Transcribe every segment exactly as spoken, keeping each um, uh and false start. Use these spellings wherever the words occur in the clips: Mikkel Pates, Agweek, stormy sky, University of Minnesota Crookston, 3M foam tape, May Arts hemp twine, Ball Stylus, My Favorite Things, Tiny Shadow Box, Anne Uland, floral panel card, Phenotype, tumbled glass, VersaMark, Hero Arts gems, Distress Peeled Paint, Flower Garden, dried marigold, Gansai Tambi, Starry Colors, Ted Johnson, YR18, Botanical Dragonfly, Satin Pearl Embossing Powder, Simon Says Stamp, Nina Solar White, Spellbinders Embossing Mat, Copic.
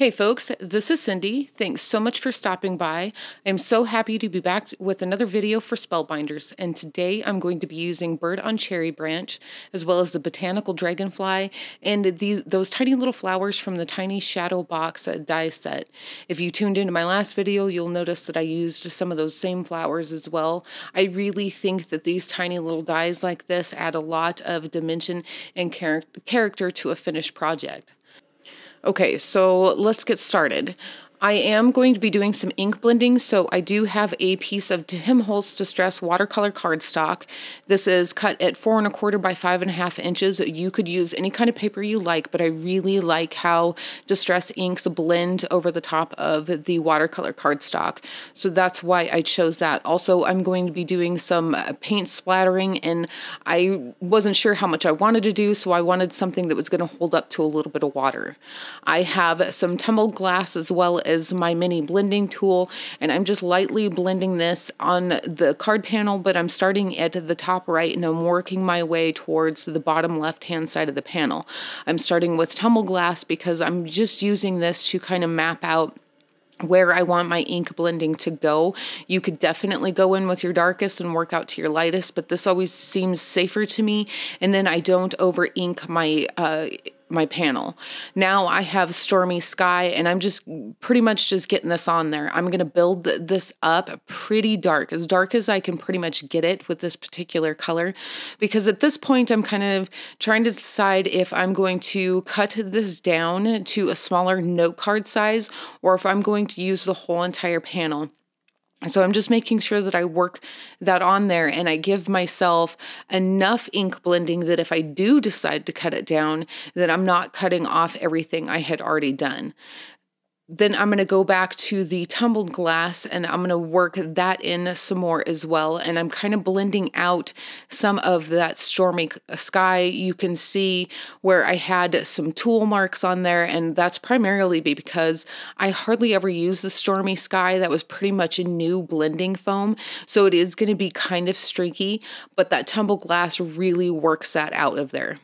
Hey folks, this is Cindy. Thanks so much for stopping by. I'm so happy to be back with another video for Spellbinders, and today I'm going to be using Bird on Cherry Branch, as well as the Botanical Dragonfly, and these, those tiny little flowers from the Tiny Shadow Box die set. If you tuned into my last video, you'll notice that I used some of those same flowers as well. I really think that these tiny little dies like this add a lot of dimension and char- character to a finished project. Okay, so let's get started. I am going to be doing some ink blending, so I do have a piece of Tim Holtz Distress watercolor cardstock. This is cut at four and a quarter by five and a half inches. You could use any kind of paper you like, but I really like how Distress inks blend over the top of the watercolor cardstock, so that's why I chose that. Also, I'm going to be doing some paint splattering, and I wasn't sure how much I wanted to do, so I wanted something that was going to hold up to a little bit of water. I have some tumbled glass as well as my mini blending tool, and I'm just lightly blending this on the card panel, but I'm starting at the top right and I'm working my way towards the bottom left hand side of the panel. I'm starting with tumble glass because I'm just using this to kind of map out where I want my ink blending to go. You could definitely go in with your darkest and work out to your lightest, but this always seems safer to me, and then I don't over ink my uh my panel. Now I have Stormy Sky, and I'm just pretty much just getting this on there. I'm going to build this up pretty dark, as dark as I can pretty much get it with this particular color, because at this point I'm kind of trying to decide if I'm going to cut this down to a smaller note card size or if I'm going to use the whole entire panel. So I'm just making sure that I work that on there and I give myself enough ink blending that if I do decide to cut it down, that I'm not cutting off everything I had already done. Then I'm going to go back to the tumbled glass and I'm going to work that in some more as well. And I'm kind of blending out some of that stormy sky. You can see where I had some tool marks on there, and that's primarily because I hardly ever use the stormy sky. That was pretty much a new blending foam, so it is going to be kind of streaky, but that tumbled glass really works that out of there.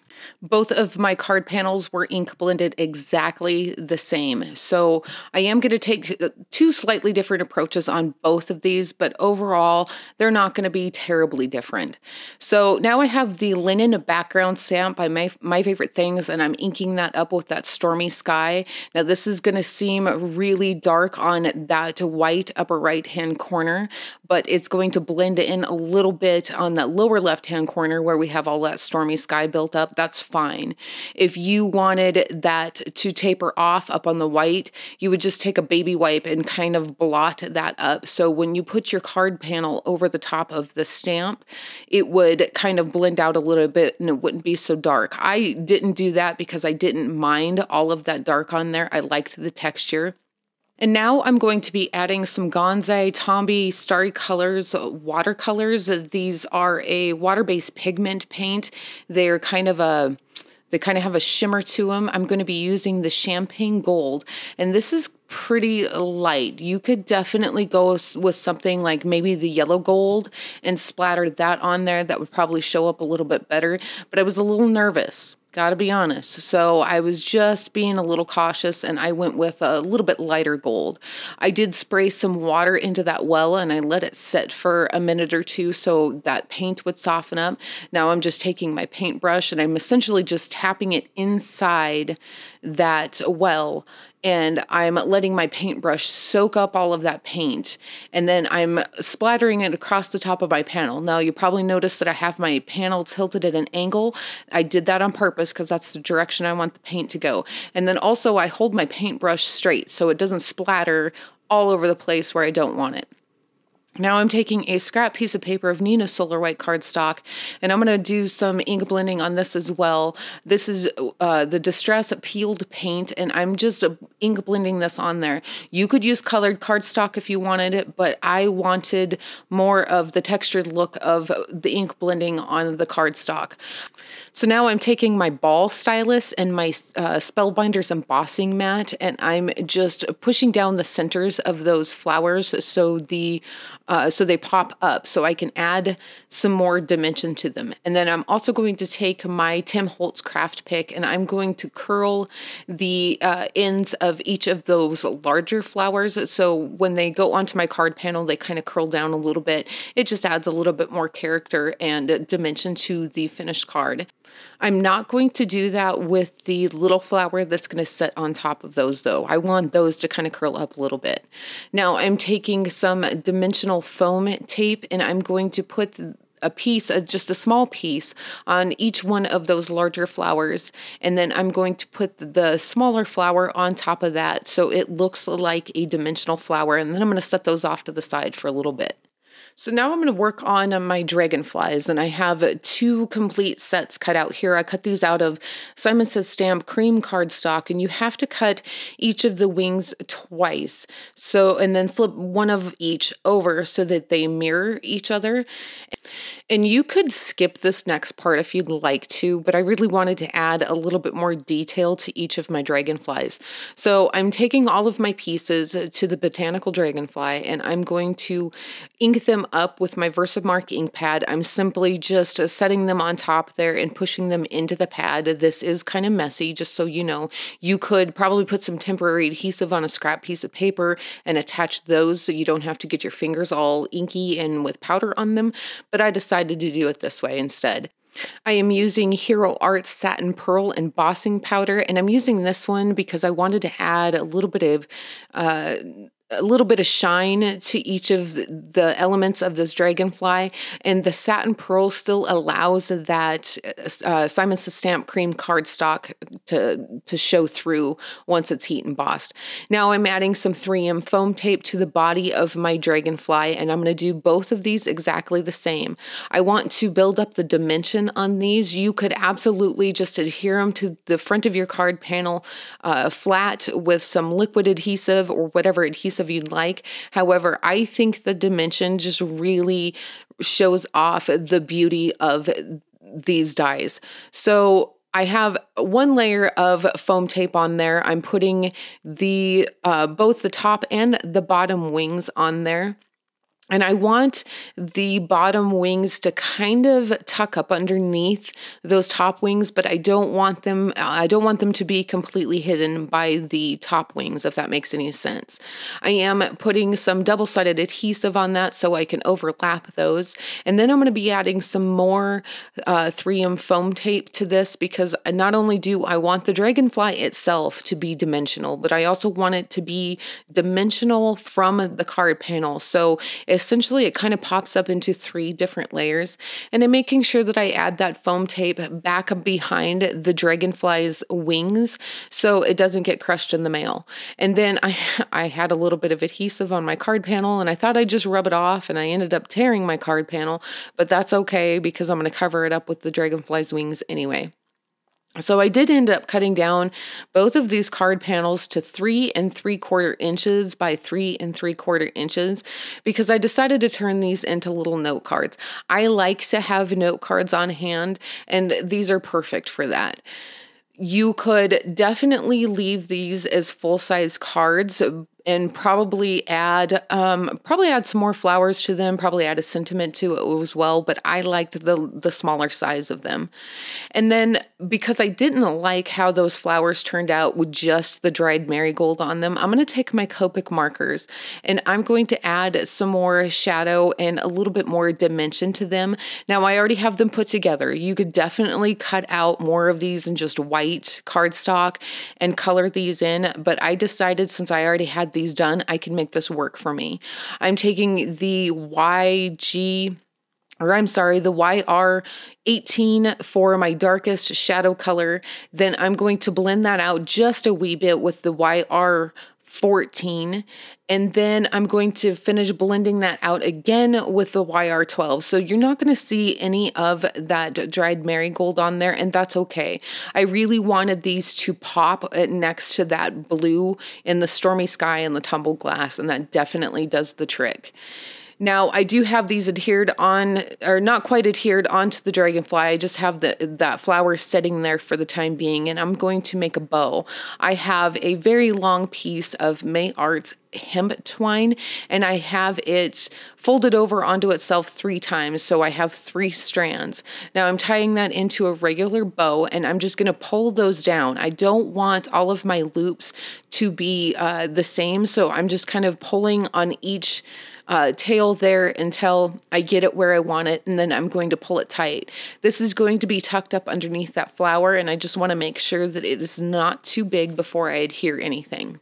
Both of my card panels were ink blended exactly the same. So I am going to take two slightly different approaches on both of these, but overall, they're not going to be terribly different. So now I have the linen background stamp by My, My Favorite Things, and I'm inking that up with that stormy sky. Now this is going to seem really dark on that white upper right-hand corner, but it's going to blend in a little bit on that lower left-hand corner where we have all that stormy sky built up. That's That's fine. If you wanted that to taper off up on the white, you would just take a baby wipe and kind of blot that up. So when you put your card panel over the top of the stamp, it would kind of blend out a little bit and it wouldn't be so dark. I didn't do that because I didn't mind all of that dark on there. I liked the texture. And now I'm going to be adding some Gansai Tambi Starry Colors watercolors. These are a water-based pigment paint. They're kind of a, they kind of have a shimmer to them. I'm going to be using the Champagne Gold, and this is pretty light. You could definitely go with something like maybe the yellow gold and splatter that on there. That would probably show up a little bit better, but I was a little nervous, gotta be honest. So I was just being a little cautious and I went with a little bit lighter gold. I did spray some water into that well and I let it sit for a minute or two so that paint would soften up. Now I'm just taking my paintbrush and I'm essentially just tapping it inside that well, and I'm letting my paintbrush soak up all of that paint, and then I'm splattering it across the top of my panel. Now you probably noticed that I have my panel tilted at an angle. I did that on purpose because that's the direction I want the paint to go. And then also I hold my paintbrush straight so it doesn't splatter all over the place where I don't want it. Now I'm taking a scrap piece of paper of Nina Solar White cardstock, and I'm going to do some ink blending on this as well. This is uh, the Distress Peeled Paint, and I'm just uh, ink blending this on there. You could use colored cardstock if you wanted it, but I wanted more of the textured look of the ink blending on the cardstock. So now I'm taking my Ball Stylus and my uh, Spellbinders Embossing Mat, and I'm just pushing down the centers of those flowers so the uh, so they pop up, so I can add some more dimension to them. And then I'm also going to take my Tim Holtz craft pick, and I'm going to curl the uh, ends of each of those larger flowers, so when they go onto my card panel, they kind of curl down a little bit. It just adds a little bit more character and dimension to the finished card. I'm not going to do that with the little flower that's going to sit on top of those, though. I want those to kind of curl up a little bit. Now I'm taking some dimensional foam tape, and I'm going to put a piece, just a small piece, on each one of those larger flowers, and then I'm going to put the smaller flower on top of that so it looks like a dimensional flower, and then I'm going to set those off to the side for a little bit. So now I'm going to work on my dragonflies, and I have two complete sets cut out here. I cut these out of Simon Says Stamp cream cardstock, and you have to cut each of the wings twice. So, and then flip one of each over so that they mirror each other. And you could skip this next part if you'd like to, but I really wanted to add a little bit more detail to each of my dragonflies. So I'm taking all of my pieces to the Botanical Dragonfly, and I'm going to ink them up with my VersaMark ink pad. I'm simply just setting them on top there and pushing them into the pad. This is kind of messy, just so you know. You could probably put some temporary adhesive on a scrap piece of paper and attach those so you don't have to get your fingers all inky and with powder on them, but I decided to do it this way instead. I am using Hero Arts Satin Pearl Embossing Powder, and I'm using this one because I wanted to add a little bit of uh, a little bit of shine to each of the elements of this dragonfly, and the satin pearl still allows that uh, Simon Says Stamp cream cardstock to, to show through once it's heat embossed. Now I'm adding some three M foam tape to the body of my dragonfly, and I'm going to do both of these exactly the same. I want to build up the dimension on these. You could absolutely just adhere them to the front of your card panel uh, flat with some liquid adhesive or whatever adhesive of you'd like. However, I think the dimension just really shows off the beauty of these dies. So I have one layer of foam tape on there. I'm putting the uh, both the top and the bottom wings on there. And I want the bottom wings to kind of tuck up underneath those top wings, but I don't want them, I don't want them to be completely hidden by the top wings, if that makes any sense. I am putting some double-sided adhesive on that so I can overlap those. And then I'm going to be adding some more uh, three M foam tape to this, because not only do I want the dragonfly itself to be dimensional, but I also want it to be dimensional from the card panel. So it essentially, it kind of pops up into three different layers, and I'm making sure that I add that foam tape back behind the dragonfly's wings so it doesn't get crushed in the mail. And then I, I had a little bit of adhesive on my card panel, and I thought I'd just rub it off, and I ended up tearing my card panel, but that's okay because I'm going to cover it up with the dragonfly's wings anyway. So I did end up cutting down both of these card panels to three and three quarter inches by three and three quarter inches because I decided to turn these into little note cards. I like to have note cards on hand, and these are perfect for that. You could definitely leave these as full-size cards, and probably add um, probably add some more flowers to them, probably add a sentiment to it as well, but I liked the, the smaller size of them. And then because I didn't like how those flowers turned out with just the dried marigold on them, I'm going to take my Copic markers and I'm going to add some more shadow and a little bit more dimension to them. Now I already have them put together. You could definitely cut out more of these in just white cardstock and color these in, but I decided since I already had these done, I can make this work for me. I'm taking the Y G, or I'm sorry, the Y R eighteen for my darkest shadow color. Then I'm going to blend that out just a wee bit with the Y R fourteen. And then I'm going to finish blending that out again with the Y R twelve. So you're not going to see any of that dried marigold on there, and that's okay. I really wanted these to pop next to that blue in the Stormy Sky and the Tumbled Glass, and that definitely does the trick. Now I do have these adhered on, or not quite adhered onto the dragonfly. I just have the, that flower sitting there for the time being, and I'm going to make a bow. I have a very long piece of May Arts hemp twine, and I have it folded over onto itself three times, so I have three strands. Now I'm tying that into a regular bow, and I'm just going to pull those down. I don't want all of my loops to be uh, the same, so I'm just kind of pulling on each Uh, tail there until I get it where I want it, and then I'm going to pull it tight. This is going to be tucked up underneath that flower, and I just want to make sure that it is not too big before I adhere anything.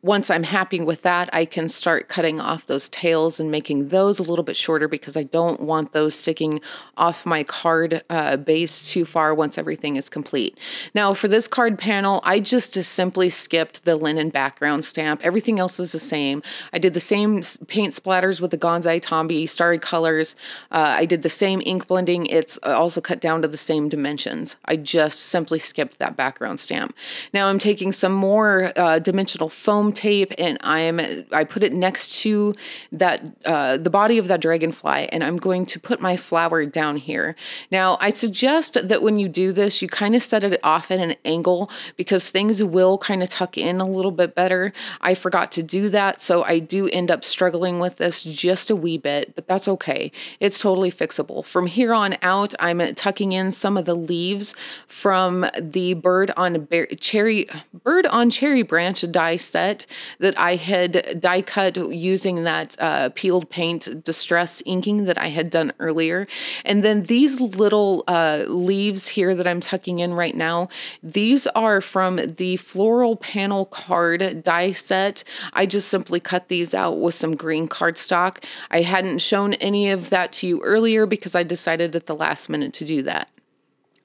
Once I'm happy with that, I can start cutting off those tails and making those a little bit shorter, because I don't want those sticking off my card uh, base too far once everything is complete. Now for this card panel, I just simply skipped the linen background stamp. Everything else is the same. I did the same paint splatters with the Gansai Tambi, Starry Colors. Uh, I did the same ink blending. It's also cut down to the same dimensions. I just simply skipped that background stamp. Now I'm taking some more uh, dimensional foam foam tape, and I'm I put it next to that uh, the body of that dragonfly, and I'm going to put my flower down here. Now I suggest that when you do this, you kind of set it off at an angle, because things will kind of tuck in a little bit better. I forgot to do that, so I do end up struggling with this just a wee bit, but that's okay. It's totally fixable. From here on out, I'm tucking in some of the leaves from the Bird on Cherry Bird on Cherry Branch die set that I had die cut using that uh, peeled paint distress inking that I had done earlier. And then these little uh, leaves here that I'm tucking in right now, these are from the floral panel card die set. I just simply cut these out with some green cardstock. I hadn't shown any of that to you earlier because I decided at the last minute to do that.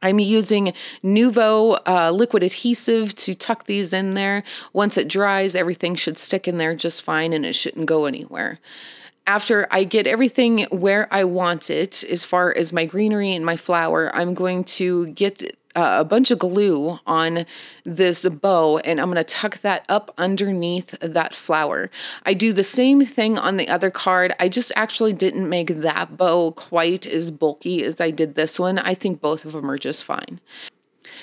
I'm using Nuvo uh, liquid adhesive to tuck these in there. Once it dries, everything should stick in there just fine, and it shouldn't go anywhere. After I get everything where I want it, as far as my greenery and my flower, I'm going to get uh, a bunch of glue on this bow, and I'm going to tuck that up underneath that flower. I do the same thing on the other card. I just actually didn't make that bow quite as bulky as I did this one. I think both of them are just fine.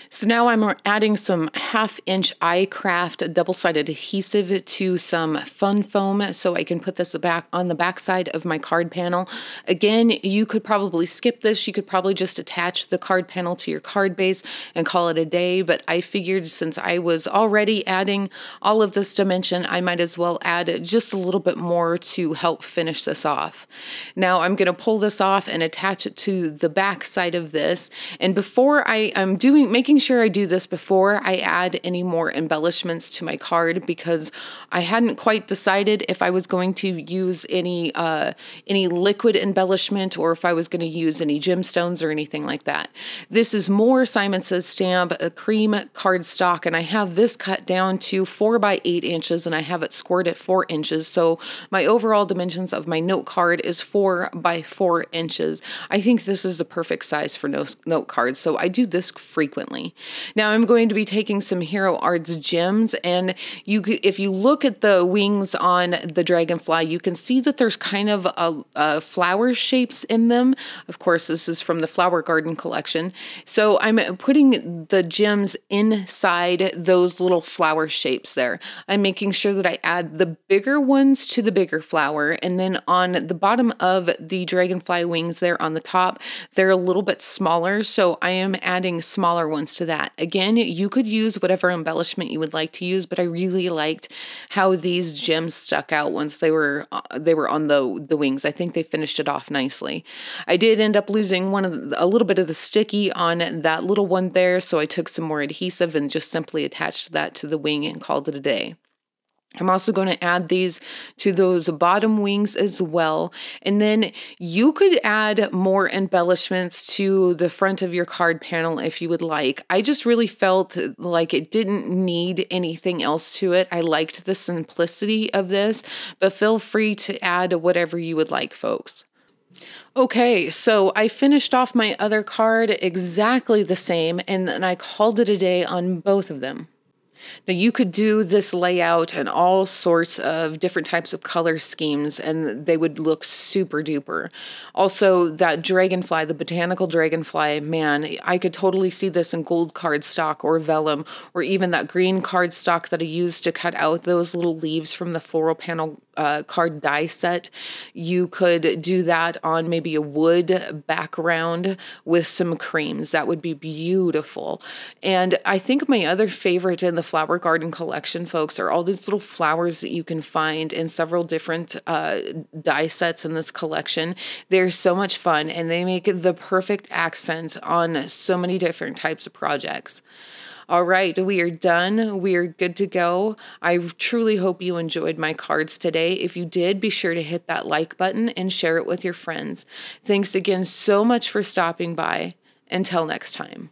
So now I'm adding some half inch iCraft double-sided adhesive to some fun foam so I can put this back on the back side of my card panel. Again, you could probably skip this. You could probably just attach the card panel to your card base and call it a day, but I figured since I was already adding all of this dimension, I might as well add just a little bit more to help finish this off. Now I'm going to pull this off and attach it to the back side of this, and before I am doing making sure I do this before I add any more embellishments to my card, because I hadn't quite decided if I was going to use any uh, any liquid embellishment or if I was going to use any gemstones or anything like that. This is more Simon Says Stamp, a cream cardstock, and I have this cut down to four by eight inches, and I have it scored at four inches. So my overall dimensions of my note card is four by four inches. I think this is the perfect size for note cards, so I do this frequently. Now I'm going to be taking some Hero Arts gems, and you, if you look at the wings on the dragonfly, you can see that there's kind of a, a flower shapes in them. Of course, this is from the Flower Garden collection. So I'm putting the gems inside those little flower shapes there. I'm making sure that I add the bigger ones to the bigger flower, and then on the bottom of the dragonfly wings there on the top, they're a little bit smaller, so I am adding smaller ones to that. Again, you could use whatever embellishment you would like to use, but I really liked how these gems stuck out once they were uh, they were on the the wings. I think they finished it off nicely. I did end up losing one of the, a little bit of the sticky on that little one there, so I took some more adhesive and just simply attached that to the wing and called it a day. I'm also going to add these to those bottom wings as well. And then you could add more embellishments to the front of your card panel if you would like. I just really felt like it didn't need anything else to it. I liked the simplicity of this, but feel free to add whatever you would like, folks. Okay, so I finished off my other card exactly the same, and then I called it a day on both of them. Now you could do this layout and all sorts of different types of color schemes and they would look super duper. Also that dragonfly, the botanical dragonfly, man, I could totally see this in gold cardstock or vellum or even that green cardstock that I used to cut out those little leaves from the floral panel uh, card die set. You could do that on maybe a wood background with some creams. That would be beautiful. And I think my other favorite in the Flower Garden collection, folks, are all these little flowers that you can find in several different uh, die sets in this collection. They're so much fun and they make the perfect accent on so many different types of projects. All right, we are done. We are good to go. I truly hope you enjoyed my cards today. If you did, be sure to hit that like button and share it with your friends. Thanks again so much for stopping by. Until next time.